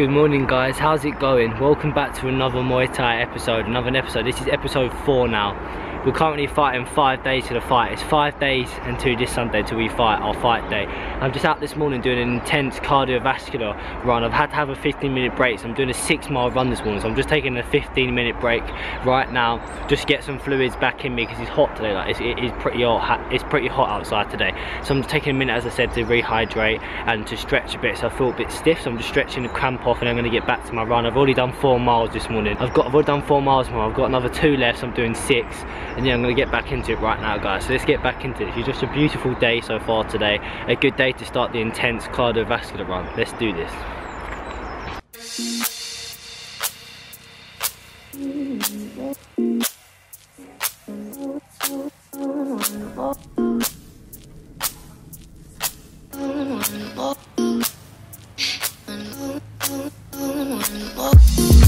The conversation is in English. Good morning guys, how's it going? Welcome back to another Muay Thai episode, this is episode 4 now. We're currently fighting 5 days to the fight. It's 5 days and 2 this Sunday till we fight, our fight day. I'm just out this morning doing an intense cardiovascular run. I've had to have a 15-minute break, so I'm doing a 6-mile run this morning. So I'm just taking a 15-minute break right now, just get some fluids back in me because it's hot today. Like it's pretty hot outside today. So I'm just taking a minute, as I said, to rehydrate and to stretch a bit. So I feel a bit stiff, so I'm just stretching the cramp off, and I'm going to get back to my run. I've already done 4 miles this morning. I've already done 4 miles more. I've got another 2 left, so I'm doing 6. And yeah, I'm going to get back into it right now guys, so let's get back into it. It's just a beautiful day so far today, a good day to start the intense cardiovascular run. Let's do this.